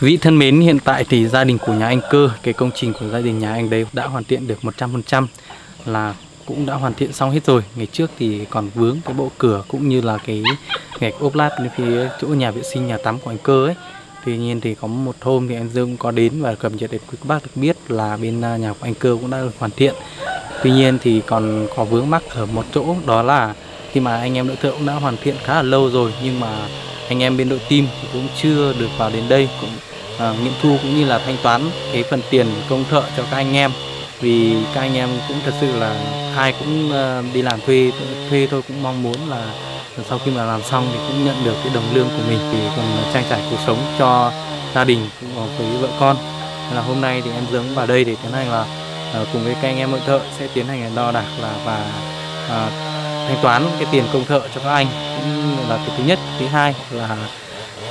Quý vị thân mến, hiện tại thì gia đình của nhà anh Cơ, cái công trình của gia đình nhà anh đấy đã hoàn thiện được 100%, là cũng đã hoàn thiện xong hết rồi. Ngày trước thì còn vướng cái bộ cửa cũng như là cái gạch ốp lát bên phía chỗ nhà vệ sinh nhà tắm của anh Cơ ấy. Tuy nhiên thì có một hôm thì anh Dương có đến và cập nhật để quý các bác được biết là bên nhà của anh Cơ cũng đã được hoàn thiện. Tuy nhiên thì còn có vướng mắc ở một chỗ, đó là khi mà anh em đội thợ cũng đã hoàn thiện khá là lâu rồi, nhưng mà anh em bên đội team thì cũng chưa được vào đến đây cũng nghiệm thu cũng như là thanh toán cái phần tiền công thợ cho các anh em. Vì các anh em cũng thật sự là ai cũng đi làm thuê thôi, cũng mong muốn là sau khi mà làm xong thì cũng nhận được cái đồng lương của mình thì còn trang trải cuộc sống cho gia đình với vợ con. Nên là hôm nay thì em Dương vào đây để tiến hành là cùng với các anh em đội thợ sẽ tiến hành đo đạc là và thanh toán cái tiền công thợ cho các anh, cũng là cái thứ nhất. Thứ hai là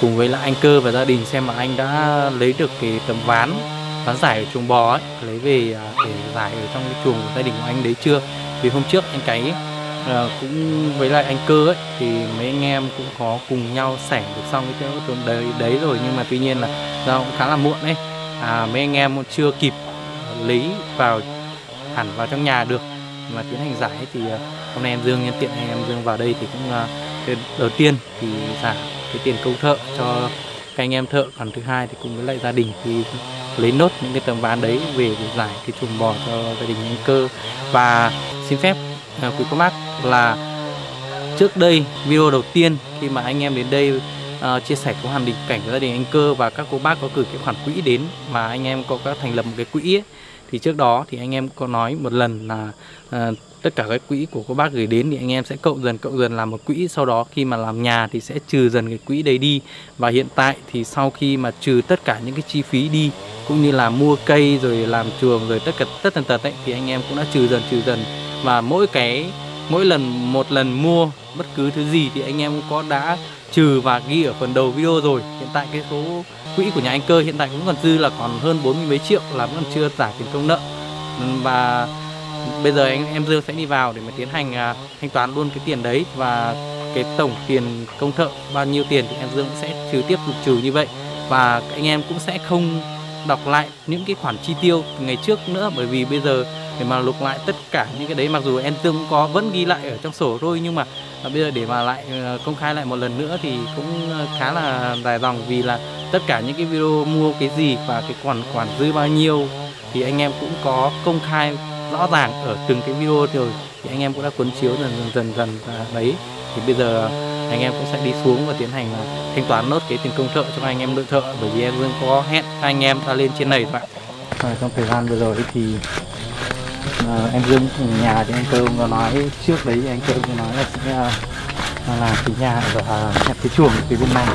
cùng với lại anh Cơ và gia đình xem mà anh đã lấy được cái tấm ván giải ở chuồng bò ấy, lấy về để giải ở trong cái chuồng của gia đình của anh đấy chưa. Vì hôm trước anh Cái cũng với lại anh Cơ ấy, thì mấy anh em cũng có cùng nhau sẻ được xong cái chỗ đấy rồi, nhưng mà tuy nhiên là do cũng khá là muộn ấy, mấy anh em cũng chưa kịp lấy vào hẳn vào trong nhà được mà tiến hành giải. Thì hôm nay em Dương nhân tiện anh em Dương vào đây thì cũng đầu tiên thì giả cái tiền công thợ cho các anh em thợ, còn thứ hai thì cùng với lại gia đình thì lấy nốt những cái tấm ván đấy về để giải cái chuồng bò cho gia đình anh Cơ. Và xin phép quý cô bác là trước đây video đầu tiên khi mà anh em đến đây chia sẻ có hoàn cảnh của gia đình anh Cơ và các cô bác có cử cái khoản quỹ đến mà anh em có thành lập một cái quỹ ấy. Thì trước đó thì anh em có nói một lần là tất cả các quỹ của cô bác gửi đến thì anh em sẽ cộng dần làm một quỹ, sau đó khi mà làm nhà thì sẽ trừ dần cái quỹ đấy đi. Và hiện tại thì sau khi mà trừ tất cả những cái chi phí đi cũng như là mua cây rồi làm chuồng rồi tất tần tật ấy, thì anh em cũng đã trừ dần. Và mỗi lần mua bất cứ thứ gì thì anh em cũng có đã trừ và ghi ở phần đầu video rồi. Hiện tại cái số quỹ của nhà anh Cơ hiện tại cũng còn dư là còn hơn 40 mấy triệu, là vẫn còn chưa giải tiền công nợ. Và bây giờ em Dương sẽ đi vào để mà tiến hành thanh toán luôn cái tiền đấy, và cái tổng tiền công thợ bao nhiêu tiền thì em Dương sẽ trừ tiếp tục trừ như vậy. Và anh em cũng sẽ không đọc lại những cái khoản chi tiêu ngày trước nữa, bởi vì bây giờ để mà lục lại tất cả những cái đấy, mặc dù em Dương có vẫn ghi lại ở trong sổ thôi, nhưng mà bây giờ để mà lại công khai lại một lần nữa thì cũng khá là dài dòng. Vì là tất cả những cái video mua cái gì và cái khoản dư bao nhiêu thì anh em cũng có công khai rõ ràng ở từng cái video rồi, thì anh em cũng đã cuốn chiếu dần và đấy. Thì bây giờ anh em cũng sẽ đi xuống và tiến hành thanh toán nốt cái tiền công thợ cho anh em đội thợ, bởi vì em Dương có hẹn anh em ta lên trên này rồi. Trong thời gian vừa rồi thì em Dương ở nhà thì anh Cơ có nói trước đấy, anh Cơ có nói là sẽ làm cái nhà và hẹp cái chuồng cái bên này.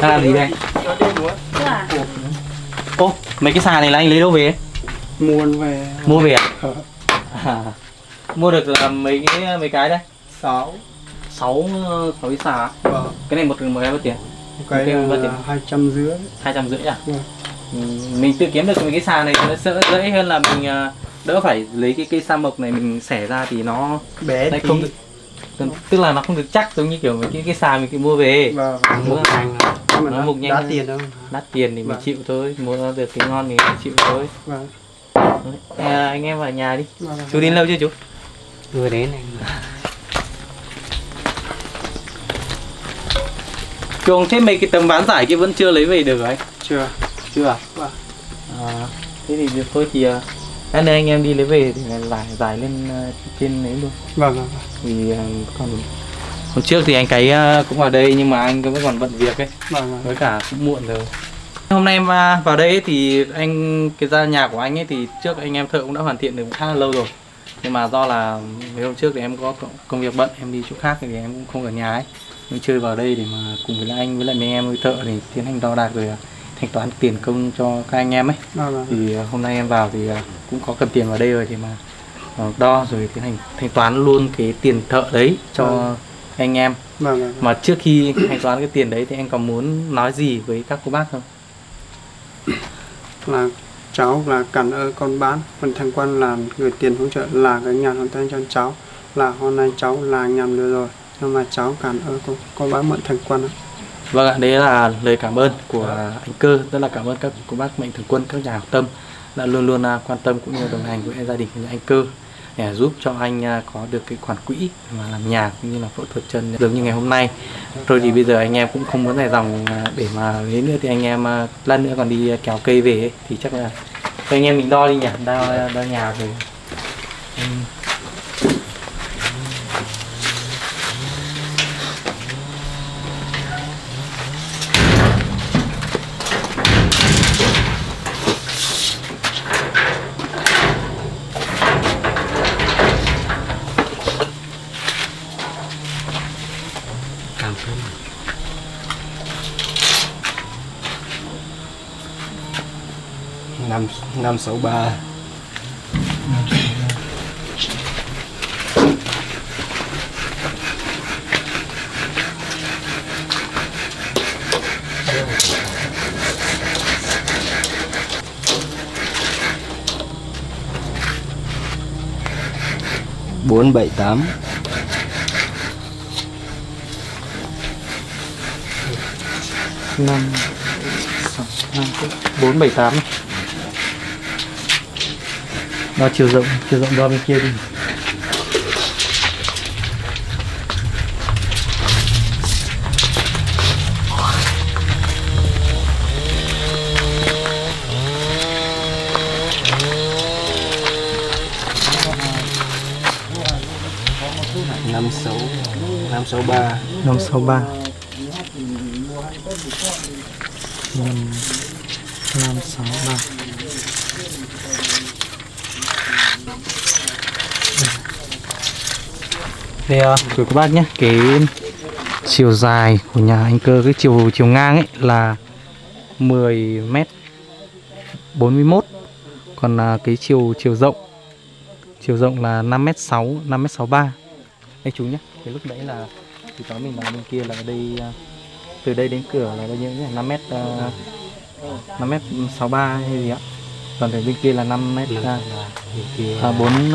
Ta làm gì đây? Ô, mấy cái xà này là anh lấy đâu về? Mua về à? Mua được là mấy cái đây? 6 cái xà. Vâng. Cái này một cái bao tiền? Cái bao tiền? 250. 250 à? Vâng. Mình tự kiếm được mấy cái xà này nó sẽ dễ hơn là mình đỡ phải lấy cái cây sa mộc này mình xẻ ra thì nó bé tí. Không được, tức là nó không được chắc giống như kiểu mấy cái xà mình mua về. Vâng. Nó mục nhanh, đắt tiền thì mình chịu thôi, muốn được cái ngon thì mình chịu thôi. Vâng. Anh em vào nhà đi. Vâng. Chú đến lâu chưa chú? Vừa đến anh. Chuồng thế mấy cái tấm ván giải kia vẫn chưa lấy về được anh? Chưa à? Vâng. Thế thì việc thôi thì lát nữa anh em đi lấy về thì giải lên trên đấy luôn. Vâng. Vì hôm trước thì anh Cái cũng vào đây nhưng mà anh vẫn còn bận việc ấy, với cả cũng muộn rồi. Hôm nay em vào đây thì cái gia nhà của anh ấy thì trước anh em thợ cũng đã hoàn thiện được khá là lâu rồi, nhưng mà do là mấy hôm trước thì em có công việc bận, em đi chỗ khác thì em cũng không ở nhà ấy, mình chơi vào đây để mà cùng với lại anh với lại mấy em với thợ thì tiến hành đo đạc rồi thanh toán tiền công cho các anh em ấy. Thì hôm nay em vào thì cũng có cầm tiền vào đây rồi thì mà đo rồi tiến hành thanh toán luôn cái tiền thợ đấy cho anh em. Mà trước khi thanh toán cái tiền đấy thì anh có muốn nói gì với các cô bác không? Là cháu là cảm ơn con bác, phần thanh quan là người tiền hỗ trợ là cái nhà hoàn thành cho cháu là hôm nay cháu là nhầm lừa rồi, nhưng mà cháu cảm ơn cô bác Mạnh Thường Quân. Vâng ạ, đấy là lời cảm ơn của anh Cơ, rất là cảm ơn các cô bác Mạnh Thường Quân, các nhà hảo tâm đã luôn luôn quan tâm cũng như đồng hành với gia đình của anh Cơ để giúp cho anh có được cái khoản quỹ mà làm nhà cũng như là phẫu thuật chân giống như ngày hôm nay. Rồi thì bây giờ anh em cũng không muốn dài dòng để mà lấy nữa, thì anh em lát nữa còn đi kéo cây về ấy, thì chắc là anh em mình đo đi nhỉ, đo nhà rồi. Năm 63 478 478. Đo chiều rộng đo bên kia đi. Năm sáu ba. Đây gửi các bác nhé, cái chiều dài của nhà anh Cơ, cái chiều ngang ấy là 10m41, còn cái chiều rộng là 5m63. Đây chú nhé, cái lúc đấy là thì có mình nói bên kia là đây, từ đây đến cửa là bao nhiêu nhỉ? 5m63 hay gì ạ? Còn ở bên kia là 478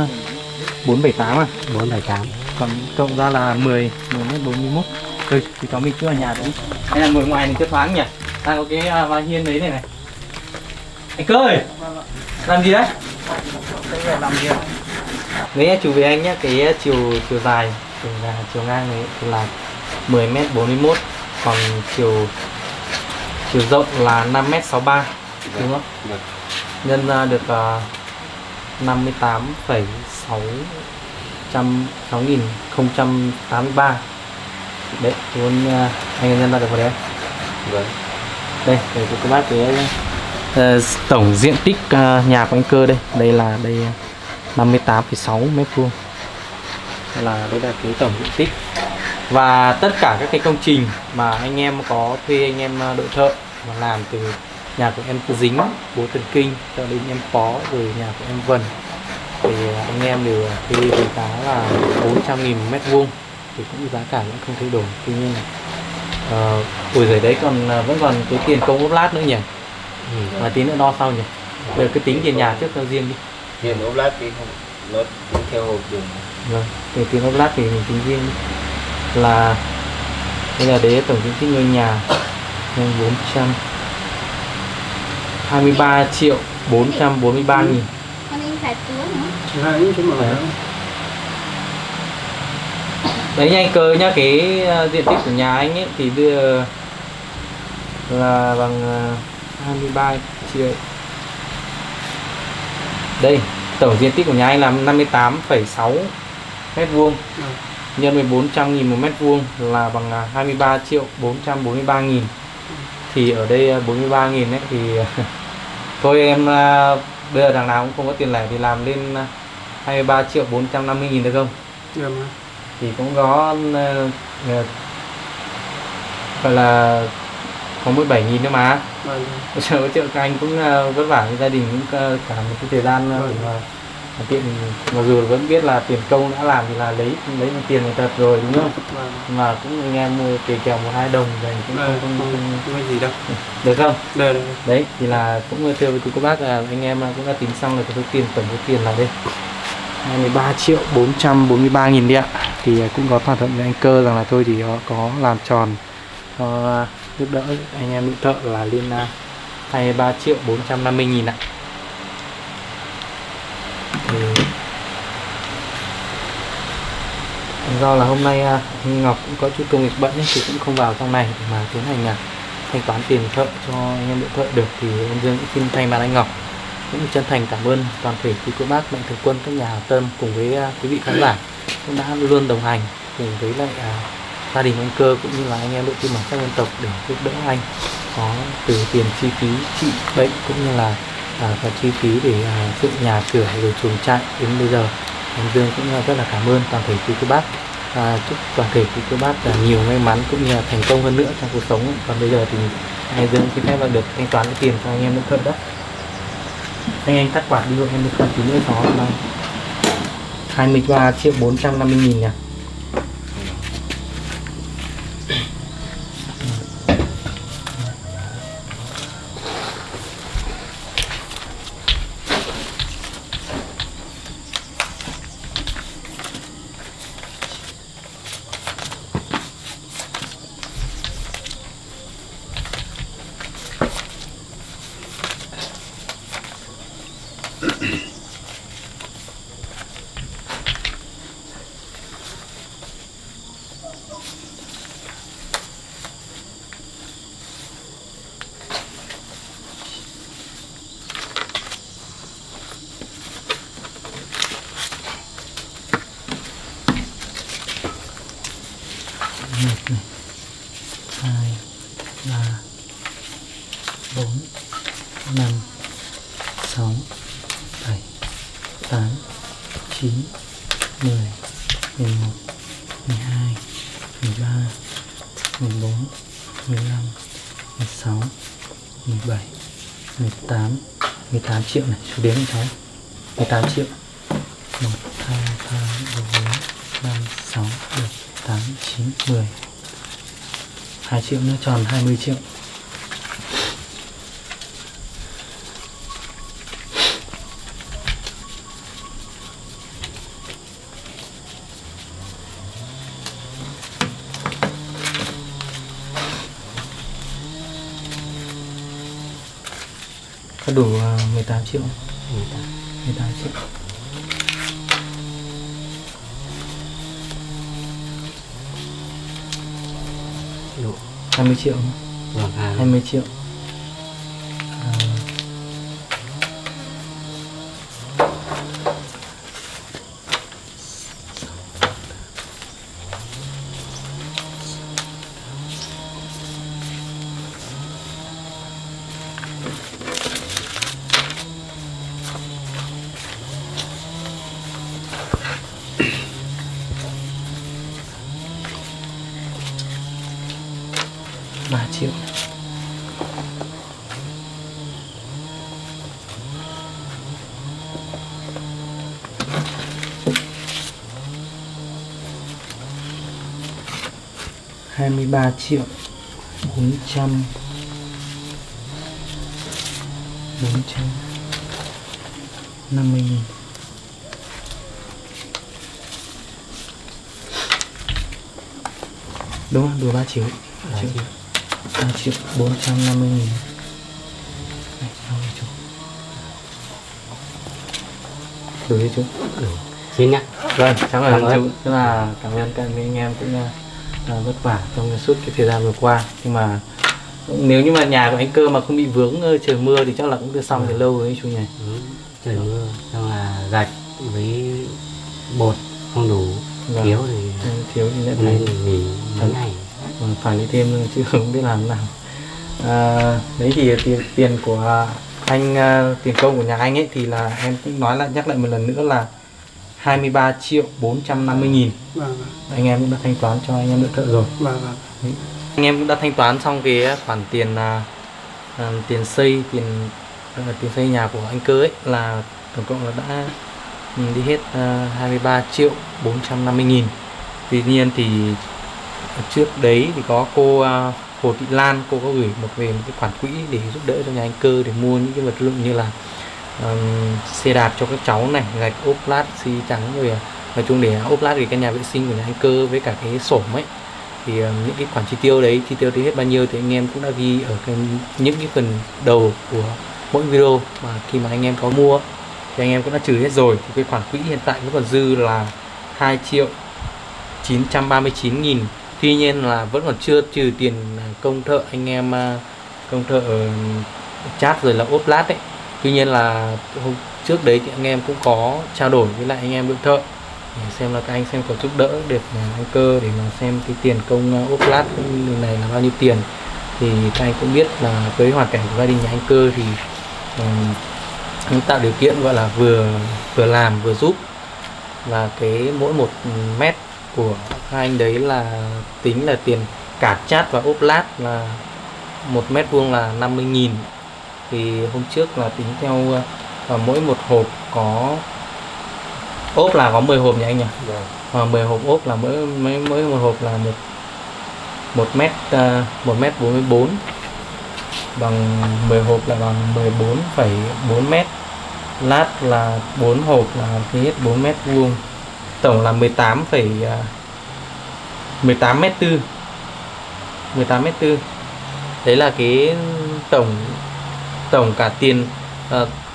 à? 478. Còn cộng ra là 10m41. Rồi thì cháu mình cứ ở nhà đấy. Hay là ngồi ngoài mình cứ thoáng nhỉ? Đang có cái vài hiên đấy này. Anh Cơ ơi! Làm gì đấy? Làm gì đấy? Với chú với anh nhé, cái chiều ngang này là 10m41. Còn chiều rộng là 5m63. Đúng không? Được. Nhân ra được 58,683. Đấy, muốn anh nhân ra được vào đấy. Vâng. Đây, để cho các bác cái tổng diện tích nhà của anh Cơ đây. Đây là 58,6 m². Đây là cái tổng diện tích. Và tất cả các cái công trình mà anh em có thuê anh em đội thợ mà làm, từ nhà của em Dính, bố Thần Kinh cho đến em Pó, rồi nhà của em Vân, thì anh em đều thuê với giá là 400.000 m², thì cũng giá cả cũng không thay đổi. Tuy nhiên buổi dưới đấy vẫn còn cái tiền công ốp lát nữa nhỉ, và tí nữa đo sau nhỉ. Giờ cứ tính tiền nhà trước cho riêng đi, tiền ốp lát thì nó cũng theo hộp đường. Rồi tiền ốp lát thì mình tính riêng đi. Là đây là đấy tổng diện tích ngôi nhà 423.443.000. Đấy nha anh Cơ nhá, cái diện tích của nhà anh ấy thì đưa là bằng 23 triệu. Đây, tổng diện tích của nhà anh là 58,6 m², nhân với 400.000 m² là bằng 23.443.000. Thì ở đây 43.000 ấy thì thôi em bây giờ đằng nào cũng không có tiền lẻ thì làm lên 23.450.000 được không? Được mà. Thì cũng gọi là có 17.000 nữa mà. Vâng. Trời ơi, các anh cũng vất vả với gia đình, cũng cả một cái thời gian để tiện, mặc dù vẫn biết là tiền công đã làm thì là lấy tiền người thật rồi, đúng không? Vâng. Mà cũng anh em mua kề kèo 1-2 đồng rồi cũng không gì đâu. Được không? Được. Đấy thì là cũng thưa với cô bác là anh em cũng đã tính xong là cái số tiền, tổng số tiền là đây 23.443.000 đi ạ. Thì cũng có thỏa thuận với anh Cơ rằng là tôi thì có làm tròn giúp đỡ anh em nữ thợ là lên 23.450.000 ạ. Do là hôm nay anh Ngọc cũng có chút công việc bận ấy, thì cũng không vào trong này mà tiến hành thanh toán tiền thợ cho anh em nữ thợ được, thì em Dương cũng xin thay mặt anh Ngọc cũng chân thành cảm ơn toàn thể quý cô bác, mạnh thường quân, các nhà hảo tâm cùng với quý vị khán giả cũng đã luôn đồng hành cùng với lại gia đình anh Cơ cũng như là anh em đội tim mạch các dân tộc để giúp đỡ anh, có từ tiền chi phí trị bệnh cũng như là và chi phí để dựng nhà cửa rồi chuồng trại đến bây giờ. Anh Dương cũng rất là cảm ơn toàn thể quý cô bác, chúc toàn thể quý cô bác nhiều may mắn cũng như là thành công hơn nữa trong cuộc sống. Còn bây giờ thì anh Dương xin phép được thanh toán cái tiền cho anh em nữ thợ đó. Anh tắt quạt đi, em được khoảng tí nữa gió hôm nay 23.450.000 nhỉ. Triệu này, số đếm cháu 18 triệu. 1, 2, 3, 4, 5, 6, 7, 8, 9, 10. 2 triệu nữa tròn 20 triệu. Có đủ 18 triệu. 18 triệu. Đủ 20 triệu. Vâng, 20 triệu. 3 triệu. 23.450.000. đủ 3 triệu. 3.450.000. Đủ chưa chú? Đủ. Xin nhá. Vâng, cảm ơn chú. Tức là cảm ơn các anh em cũng vất vả trong suốt cái thời gian vừa qua. Nhưng mà nếu như mà nhà của anh Cơ mà không bị vướng trời mưa thì chắc là cũng được xong từ lâu rồi chú nhỉ. Trời mưa, xong là gạch với bột không đủ, thiếu thì lại thấy nghỉ mấy ngày. Phải đi thêm nữa, chứ không biết làm nào. Đấy thì tiền của anh, tiền công của nhà anh ấy thì là em cũng nói lại, nhắc lại một lần nữa là 23.450.000. Anh em cũng đã thanh toán cho anh em nữ thợ rồi. Anh em cũng đã thanh toán xong cái khoản tiền tiền xây nhà của anh Cơ ấy, là tổng cộng là đã đi hết 23.450.000. Tuy nhiên thì trước đấy thì có cô Hồ Thị Lan, cô có gửi một cái khoản quỹ để giúp đỡ cho nhà anh Cơ để mua những cái vật dụng như là xe đạp cho các cháu này, gạch ốp lát xi trắng, rồi nói chung để ốp lát thì cái nhà vệ sinh của nhà anh Cơ với cả cái xổm ấy, thì những cái khoản chi tiêu thì hết bao nhiêu thì anh em cũng đã ghi ở những cái phần đầu của mỗi video, mà khi mà anh em có mua thì anh em cũng đã trừ hết rồi. Thì cái khoản quỹ hiện tại vẫn còn dư là 2.939.000. Tuy nhiên là vẫn còn chưa trừ tiền công thợ, anh em công thợ chat rồi là ốp lát đấy. Tuy nhiên là hôm trước đấy thì anh em cũng có trao đổi với lại anh em đội thợ để xem là các anh xem có giúp đỡ được anh Cơ để mà xem cái tiền công ốp lát cũng này là bao nhiêu tiền. Thì các anh cũng biết là với hoàn cảnh của gia đình nhà anh Cơ thì tạo điều kiện gọi là vừa làm vừa giúp, và cái mỗi 1 mét của hai anh đấy là tính là tiền cả chát và ốp lát là 1 mét vuông là 50.000. thì hôm trước là tính theo và mỗi một hộp có ốp là có 10 hộp nhỉ anh nhỉ? Và 10 hộp ốp là mỗi một hộp là 1 mét 44, bằng 10 hộp là bằng 14,4 mét. Lát là 4 hộp là hết 4 mét vuông, tổng là 18,4 mét. 18,4 mét. Đấy là cái tổng cả tiền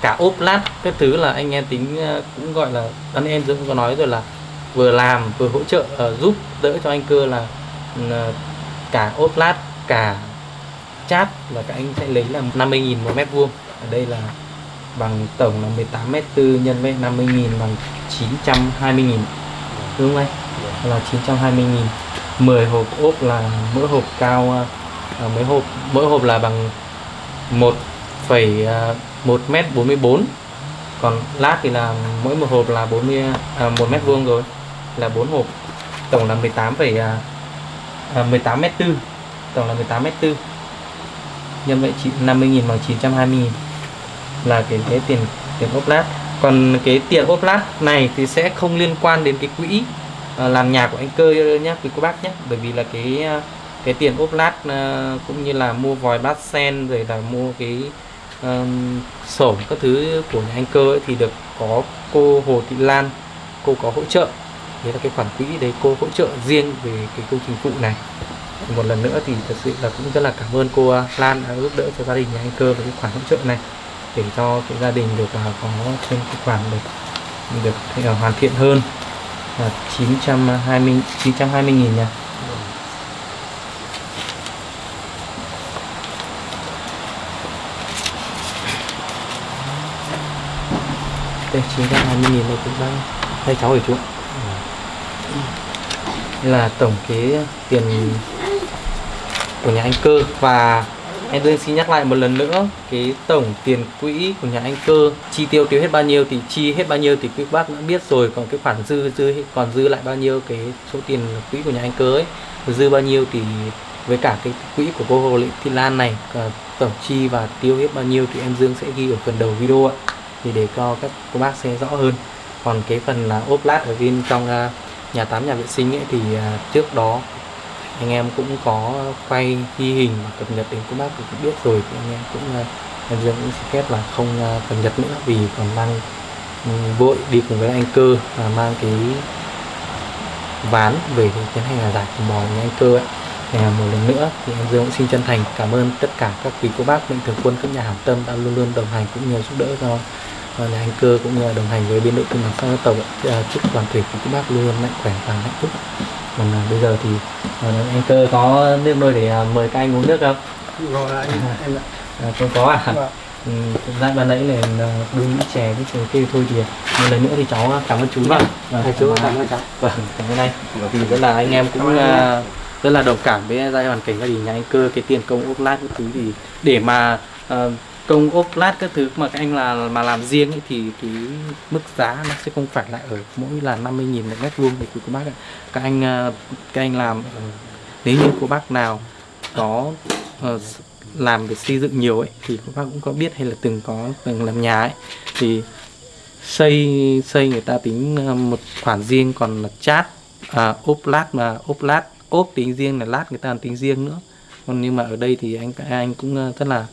cả ốp lát các thứ là anh em tính, cũng gọi là anh em cũng có nói rồi là vừa làm vừa hỗ trợ giúp đỡ cho anh Cơ là cả ốp lát cả chát là các anh sẽ lấy là 50.000 1 mét vuông. Ở đây là bằng tổng là 18,4 nhân với 50.000 bằng 920.000, đúng không anh? Là 920.000. 10 hộp ốp là mỗi hộp cao mỗi hộp là bằng 1,1 mét 44, còn lát thì là mỗi một hộp là 1 mét vuông rồi là 4 hộp, tổng là 18,4, tổng là 18,4 nhân vậy 50.000 bằng 920.000 là cái tiền ốp lát. Còn cái tiền ốp lát này thì sẽ không liên quan đến cái quỹ làm nhà của anh Cơ nhé quý cô bác nhé, bởi vì là cái tiền ốp lát cũng như là mua vòi bát sen rồi là mua cái sổ các thứ của nhà anh Cơ ấy, thì được có cô Hồ Thị Lan, cô có hỗ trợ. Đấy là cái khoản quỹ đấy cô hỗ trợ riêng về cái công trình phụ này. Một lần nữa thì thật sự là cũng rất là cảm ơn cô Lan đã giúp đỡ cho gia đình nhà anh Cơ với cái khoản hỗ trợ này, để cho cái gia đình được có thêm cái khoản được hoàn thiện hơn. Là 920.000 nha. Đây 920.000 này cũng đang thay cháu rồi chú. Đây là tổng cái tiền của nhà anh Cơ. Và em tôi xin nhắc lại một lần nữa, cái tổng tiền quỹ của nhà anh Cơ chi tiêu hết bao nhiêu thì chi hết bao nhiêu thì quý bác đã biết rồi. Còn cái khoản dư còn dư lại bao nhiêu, cái số tiền quỹ của nhà anh Cơ ấy dư bao nhiêu thì với cả cái quỹ của cô Hồ Thị Lan này tổng chi và tiêu hết bao nhiêu thì em Dương sẽ ghi ở phần đầu video ạ, thì để cho các cô bác xem rõ hơn. Còn cái phần là ốp lát ở bên trong nhà tắm nhà vệ sinh ấy, thì trước đó anh em cũng có quay ghi hình và cập nhật đến các bác cũng biết rồi, thì anh em cũng xin phép là không cập nhật nữa vì còn đang vội đi cùng với anh Cơ và mang cái ván về tiến hành là giải cùng bò với anh Cơ ấy. Một lần nữa thì em Dương cũng xin chân thành cảm ơn tất cả các quý cô bác mạnh thường quân, các nhà hảo tâm đã luôn luôn đồng hành cũng như giúp đỡ cho nhà anh Cơ cũng như đồng hành với biên đội Công đoàn Xã Dân Tộc. Chúc toàn thể quý cô bác luôn mạnh khỏe và hạnh phúc. Còn bây giờ thì anh Cơ có nước nôi để mời các anh uống nước không? Rồi em ạ. Không có à? Dạ ban nãy này đun chè với chè kêu thôi thì một lần nữa thì cháu cảm ơn chú. Vâng. Chú cảm ơn cháu. Vâng, cảm ơn anh. Thì rất là anh em cũng rất là đồng cảm với giai hoàn cảnh gia đình nhà anh Cơ. Cái tiền công ốp lát các thứ thì để mà công ốp lát các thứ mà các anh là mà làm riêng ấy, thì cái mức giá nó sẽ không phải lại ở mỗi là 50.000 một mét vuông thì quý cô bác ạ. Các anh làm nếu như cô bác nào có làm việc xây dựng nhiều ấy thì cô bác cũng có biết, hay là từng làm nhà ấy thì xây người ta tính một khoản riêng, còn là chát ốp tính riêng, là lát người ta tính riêng nữa. Còn nhưng mà ở đây thì anh cũng rất là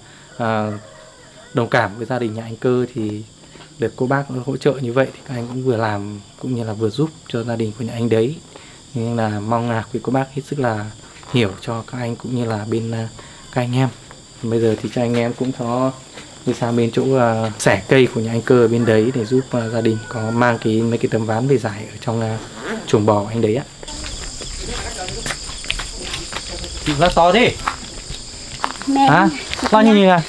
đồng cảm với gia đình nhà anh Cơ, thì được cô bác hỗ trợ như vậy thì các anh cũng vừa làm cũng như là vừa giúp cho gia đình của nhà anh đấy. Nên là mong là quý cô bác hết sức là hiểu cho các anh cũng như là bên các anh em. Bây giờ thì các anh em cũng có đi sang bên chỗ xẻ cây của nhà anh Cơ ở bên đấy để giúp gia đình có mang mấy cái tấm ván về giải ở trong chuồng bò anh đấy ạ. Chị vác to thế. Mẹ. À, to như này à?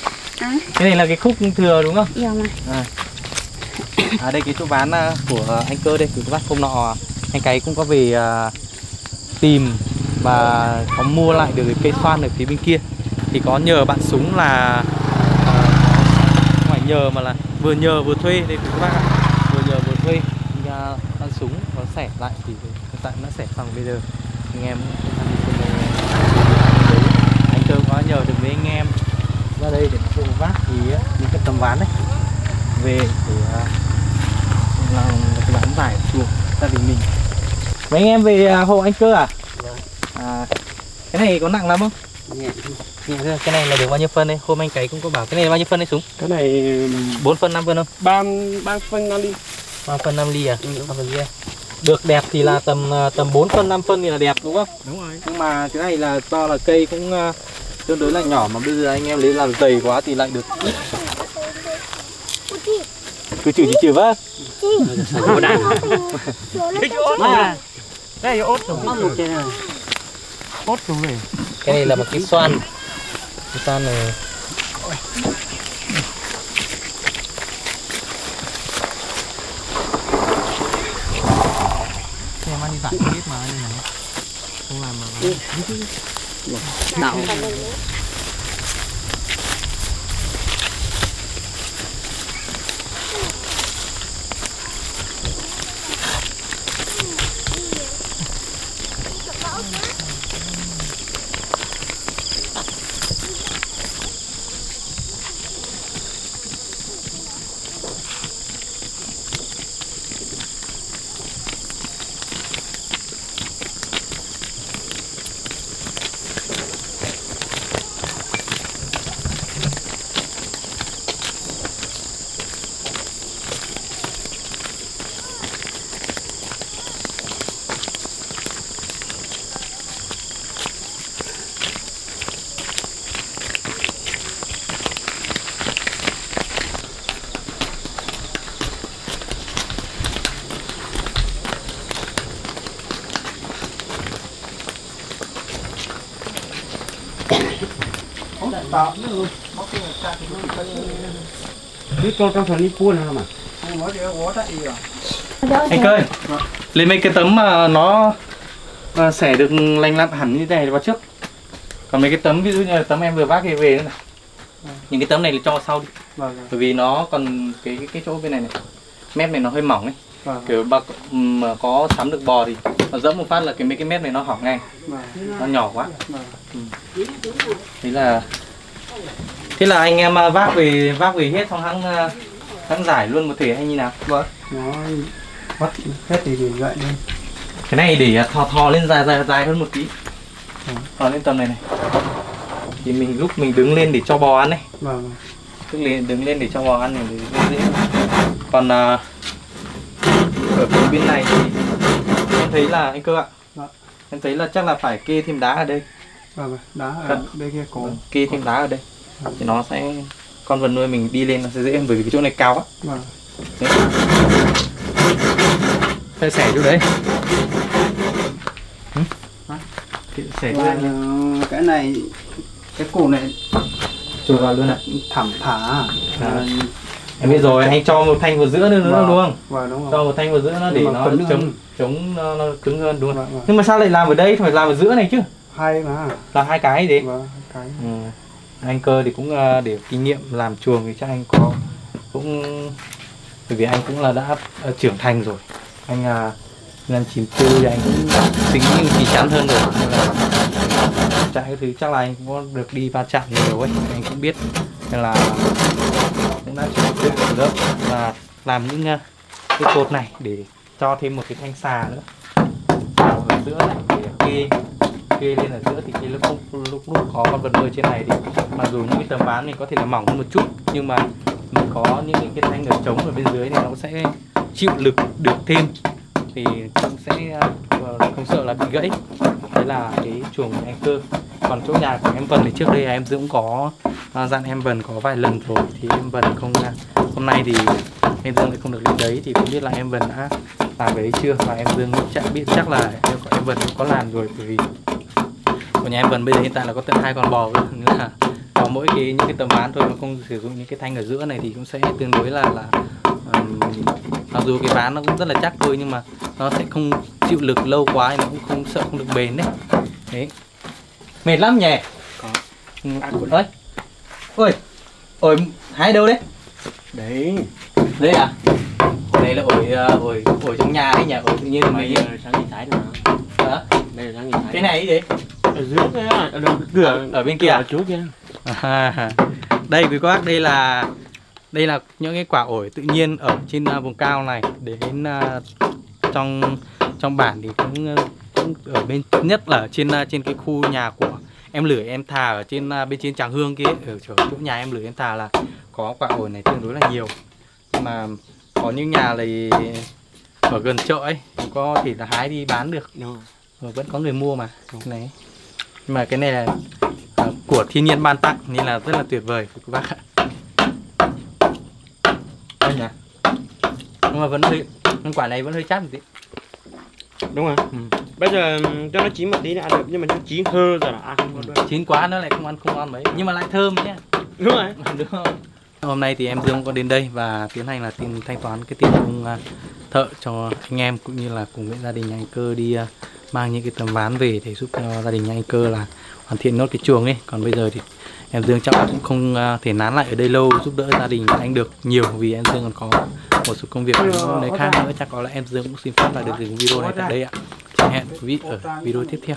Cái này là cái khúc thừa đúng không? Dạ mà. À đây cái chỗ ván của anh Cơ đây, các bác không nọ anh Cái cũng có về tìm và có mua lại được cái cây xoan ở phía bên kia. Thì có nhờ bạn Súng là không phải nhờ mà là vừa nhờ vừa thuê đây các bác ạ. Vừa nhờ vừa thuê thì, bạn Súng nó xẻ lại thì hiện tại nó xẻ xong bây giờ anh em anh Cơ có nhờ được với anh em ra đây để cùng vác thì những cái tấm ván đấy về để làm cái ván giải chuồng gia đình mình. Mấy anh em về hộ anh Cơ à? À cái này có nặng lắm không? Nhẹ. Cái này là được bao nhiêu phân đây? Hôm anh Cái cũng có bảo cái này là bao nhiêu phân đấy Súng? Cái này 4 phân 5 phân không? 3 phân 5 ly. 3 phân 5 ly à? Ừ. 3 phân ly. Được đẹp thì là tầm 4 phân 5 phân thì là đẹp đúng không? Đúng rồi. Nhưng mà cái này là to là cây cũng tương đối là nhỏ mà bây giờ anh em lấy làm dày quá thì lại được ít. Cứ chửi chị chửi vác. Đây ốt xuống này. Cái này là một cái xoan. Cái xoan này. Em ăn đi giải biết mà đây này. Không làm mà. Tạo. Anh Cơ lên mấy cái tấm mà nó xẻ được lành lặn hẳn như thế này vào trước. Còn mấy cái tấm ví dụ như là tấm em vừa vác về nữa này. Những cái tấm này là cho sau đi. Bởi vì nó còn cái chỗ bên này này, mép này nó hơi mỏng ấy. Kiểu bà mà có sắm được bò thì nó dẫm một phát là cái mấy cái mép này nó hỏng ngay. Nó nhỏ quá. Thế là anh em vác về hết xong hãng giải luôn một thể hay như nào? Vâng. Nó bắt hết thì vậy đi. Cái này để thò lên dài hơn một tí. Thò lên tầm này này. Thì mình lúc mình đứng lên để cho bò ăn này. Vâng. Tức là đứng lên để cho bò ăn thì dễ. Còn ở bên này thì em thấy là anh Cơ ạ. Vâng. Em thấy là chắc là phải kê thêm đá ở đây. Vâng. Đá ở đây kia có. Kê thêm đá ở đây. Thì nó sẽ con vật nuôi mình đi lên nó sẽ dễ hơn bởi vì cái chỗ này cao á. Vâng. Thế xẻ chỗ đấy. Xẻ cái này cái củ này chùi vào luôn ạ. Thảm thả. Em biết rồi, anh cho một thanh vào giữa nữa đúng không? Vâng, đúng rồi. Cho một thanh vào giữa nó để nó chống nó cứng hơn đúng không? Nhưng mà sao lại làm ở đây? Phải làm ở giữa này chứ. Hai mà. Là hai cái gì? Vâng, hai cái. Anh Cơ thì cũng để kinh nghiệm làm chuồng thì chắc anh có cũng bởi vì anh cũng là đã trưởng thành rồi, anh năm 94 thì anh cũng tính chín chắn hơn rồi nên là chạy cái thứ chắc là anh cũng có được đi va chạm nhiều ấy, anh cũng biết nên là cũng đã chuẩn bị lớp và làm những cái cột này để cho thêm một cái thanh xà nữa ở giữa này để kê lên ở giữa thì cái lúc có con vật nuôi trên này thì mặc dù những cái tấm ván mình có thể là mỏng hơn một chút nhưng mà mình có những cái thanh lực chống ở bên dưới thì nó sẽ chịu lực được thêm, thì cũng sẽ không sợ là bị gãy. Đấy là cái chuồng của anh Cơ. Còn chỗ nhà của em Vân thì trước đây em Dũng có dặn em Vân có vài lần rồi, thì em Vân không, hôm nay thì em Dương lại không được lên đấy, thì không biết là em Vân đã làm về đấy chưa, và em Dương biết chắc là em Vân có làm rồi, bởi vì của nhà em Vân bây giờ hiện tại là có tận 2 con bò, nên là có mỗi cái những cái tấm ván thôi mà không sử dụng những cái thanh ở giữa này thì cũng sẽ tương đối là mặc dù cái ván nó cũng rất là chắc thôi, nhưng mà nó sẽ không chịu lực lâu quá thì nó cũng không sợ không được bền đấy. Đấy. Mệt lắm nhỉ. Có. Ơi. Ôi. Ôi, hái đâu đấy? Đấy. Đấy à? Đây là ổi trong nhà đấy nhỉ, ổi tự nhiên mấy sáng nhìn thấy được. Hả? Đây là sáng nhìn thấy. Cái này gì? Ở dưới kia, cửa ở bên kia à? Chú kia. À, đây quý bác, đây là những cái quả ổi tự nhiên ở trên vùng cao này, để đến trong bản thì cũng ở bên, nhất là trên cái khu nhà của em Lưỡi em Thà ở bên trên Tràng Hương kia, ở chỗ nhà em Lưỡi em Thà là có quả ổi này tương đối là nhiều. Nhưng mà có những nhà này ở gần chợ ấy cũng có thể là hái đi bán được. Đúng. Rồi vẫn có người mua mà. Đúng. Này. Nhưng mà cái này là của thiên nhiên ban tặng nên là rất là tuyệt vời các bác ạ. Nhỉ? Nhưng mà vẫn hơi, quả này vẫn hơi chát một tí. Đúng rồi. Ừ. Bây giờ cho nó chín một tí là ăn được, nhưng mà nó chín hơ rồi là ăn không được. Chín quá nó lại không ăn mấy, nhưng mà lại thơm nhé. Đúng rồi. Đúng không? Hôm nay thì em Dương có đến đây và tiến hành là thanh toán cái tiền công thợ cho anh em cũng như là cùng với gia đình anh Cơ đi mang những cái tấm ván về để giúp cho gia đình anh Cơ là hoàn thiện nốt cái chuồng ấy. Còn bây giờ thì em Dương chắc cũng không thể nán lại ở đây lâu giúp đỡ gia đình anh được nhiều, vì em Dương còn có một số công việc nơi khác nữa. Chắc có lẽ em Dương cũng xin phép là được dừng video này tại đây ạ. Hẹn quý vị ở video tiếp theo.